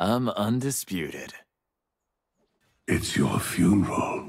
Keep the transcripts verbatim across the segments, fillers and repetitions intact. I'm undisputed. It's your funeral.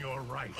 You're right.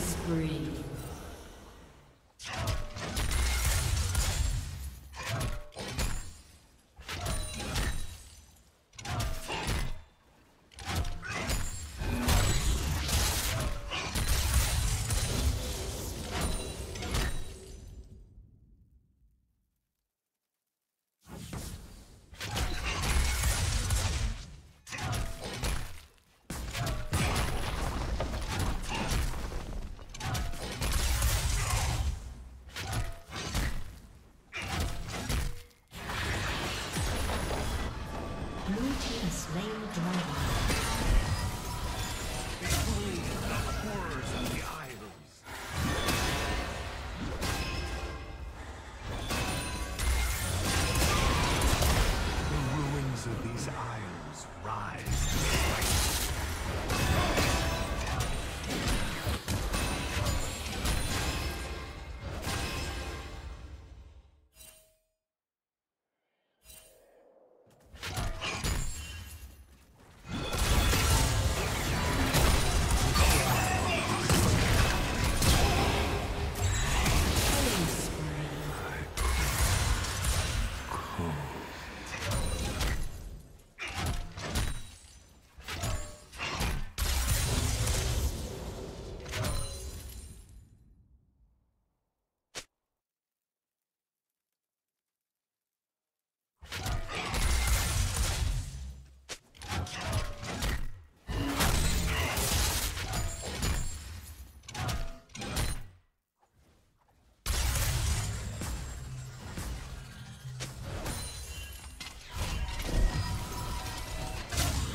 spree.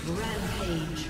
Rampage.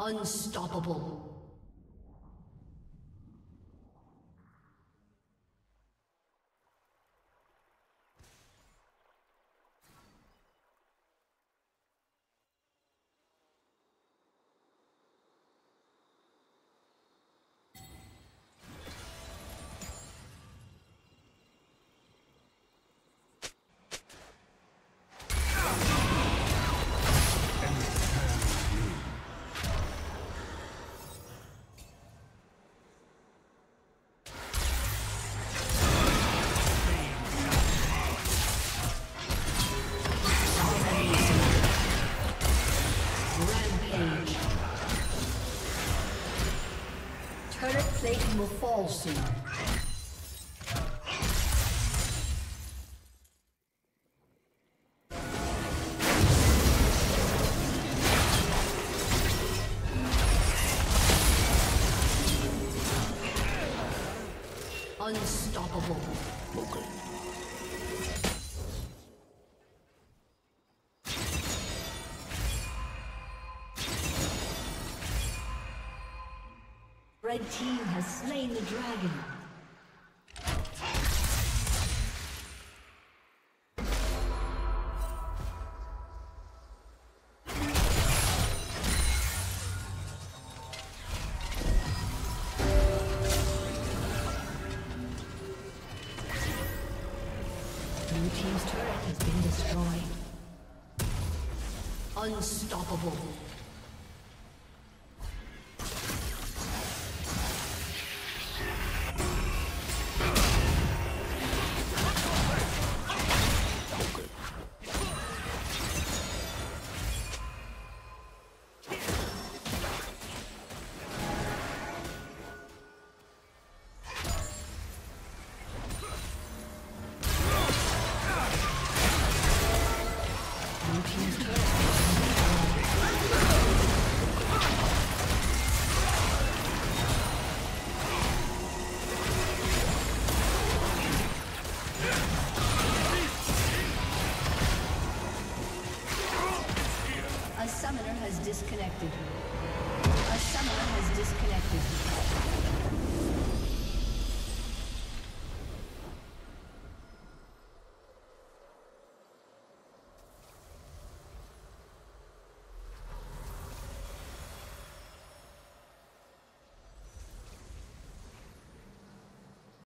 Unstoppable. station will fall soon. Unstoppable. Okay. Red team has slain the dragon. Blue team's turret has been destroyed. Unstoppable. Disconnected. A summoner has disconnected.